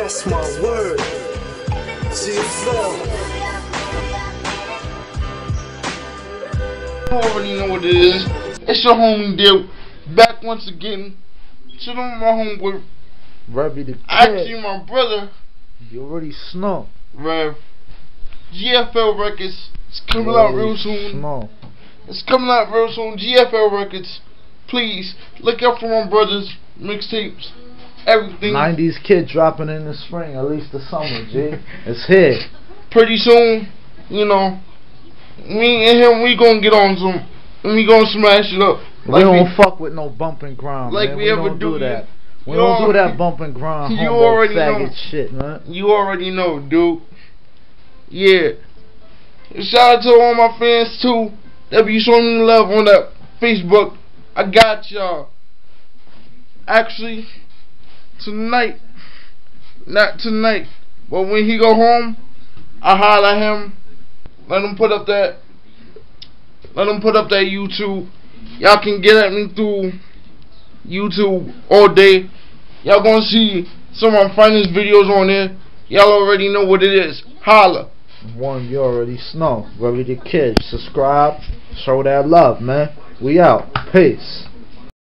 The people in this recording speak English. That's my word. GFL. You already know what it is. It's your homie Dip. Back once again. Chillin' with my homeboy. Robbie the Cat. Actually, my brother. You already snuck. Rev. GFL Records. It's coming out real soon. Snuck. It's coming out real soon. GFL Records. Please look out for my brother's mixtapes. Everything. 90s kid dropping in the spring, at least the summer, G. It's here. Pretty soon, you know, me and him, we gonna get on some, we gonna smash it up. Like we don't fuck with no bump and grind, like man. We ever do that. We don't do that bump and grind. You already know shit, man. You already know, dude. Yeah. Shout out to all my fans too that be showing me love on that Facebook. I got y'all. Actually. Tonight, not tonight, but when he go home, I holler at him, let him put up that YouTube. Y'all can get at me through YouTube all day. Y'all gonna see some of my finest videos on there. Y'all already know what it is. Holla. One, you already know. Ready to kids. Subscribe. Show that love, man. We out. Peace.